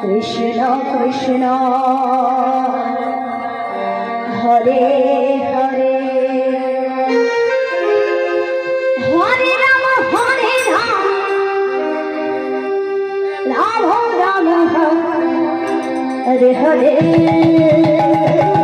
Krishna Krishna Hare Hare Hare Rama Hare Hare